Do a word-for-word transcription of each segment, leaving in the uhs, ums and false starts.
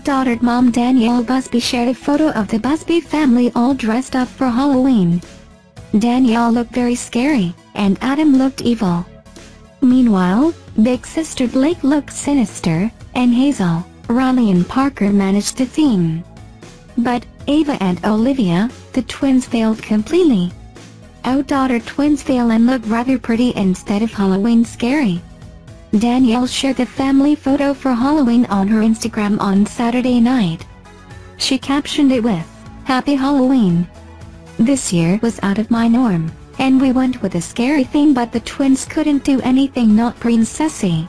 Outdaughtered mom Danielle Busby shared a photo of the Busby family all dressed up for Halloween. Danielle looked very scary, and Adam looked evil. Meanwhile, big sister Blayke looked sinister, and Hazel, Riley and Parker managed the theme. But Ava and Olivia, the twins, failed completely. Outdaughtered twins fail and look rather pretty instead of Halloween scary. Danielle shared the family photo for Halloween on her Instagram on Saturday night. She captioned it with, "Happy Halloween. This year was out of my norm, and we went with a scary theme, but the twins couldn't do anything not princessy.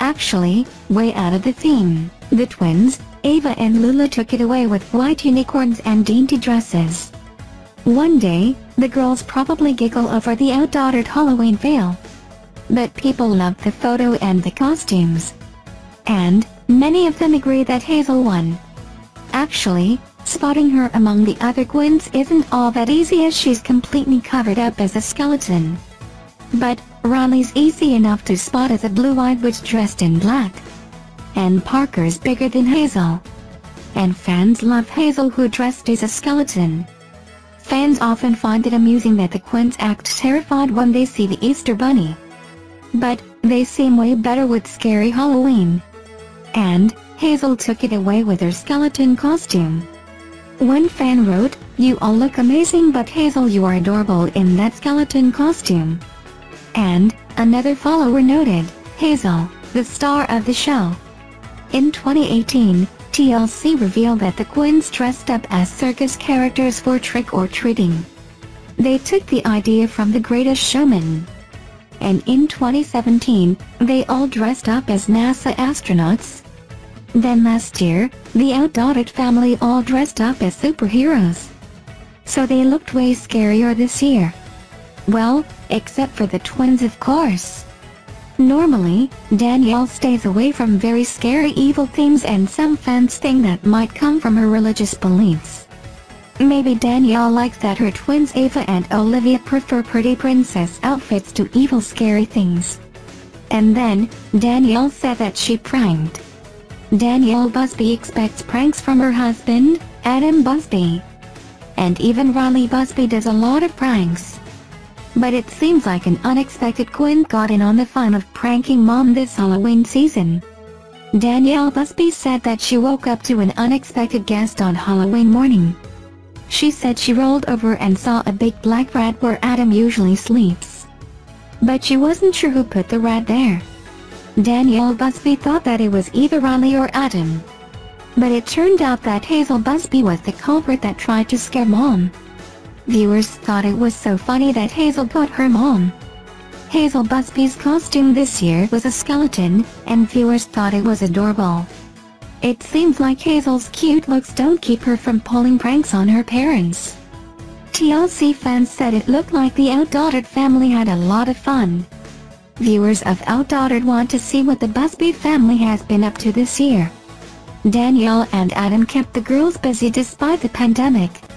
Actually, way out of the theme, the twins, Ava and Lulu, took it away with white unicorns and dainty dresses." One day, the girls probably giggle over the Outdaughtered Halloween fail. But people loved the photo and the costumes. And many of them agree that Hazel won. Actually, spotting her among the other twins isn't all that easy, as she's completely covered up as a skeleton. But Riley's easy enough to spot as a blue-eyed witch dressed in black. And Parker's bigger than Hazel. And fans love Hazel, who dressed as a skeleton. Fans often find it amusing that the twins act terrified when they see the Easter Bunny. But they seem way better with scary Halloween. And Hazel took it away with her skeleton costume. One fan wrote, "You all look amazing, but Hazel, you are adorable in that skeleton costume." And another follower noted, "Hazel, the star of the show." In twenty eighteen, T L C revealed that the twins dressed up as circus characters for trick-or-treating. They took the idea from The Greatest Showman. And in twenty seventeen, they all dressed up as NASA astronauts. Then last year, the Outdaughtered family all dressed up as superheroes. So they looked way scarier this year. Well, except for the twins, of course. Normally, Danielle stays away from very scary evil themes, and some fans think that might come from her religious beliefs. Maybe Danielle likes that her twins Ava and Olivia prefer pretty princess outfits to evil scary things. And then, Danielle said that she pranked. Danielle Busby expects pranks from her husband, Adam Busby. And even Riley Busby does a lot of pranks. But it seems like an unexpected twin got in on the fun of pranking mom this Halloween season. Danielle Busby said that she woke up to an unexpected guest on Halloween morning. She said she rolled over and saw a big black rat where Adam usually sleeps. But she wasn't sure who put the rat there. Danielle Busby thought that it was either Riley or Adam. But it turned out that Hazel Busby was the culprit that tried to scare mom. Viewers thought it was so funny that Hazel got her mom. Hazel Busby's costume this year was a skeleton, and viewers thought it was adorable. It seems like Hazel's cute looks don't keep her from pulling pranks on her parents. T L C fans said it looked like the Outdaughtered family had a lot of fun. Viewers of Outdaughtered want to see what the Busby family has been up to this year. Danielle and Adam kept the girls busy despite the pandemic.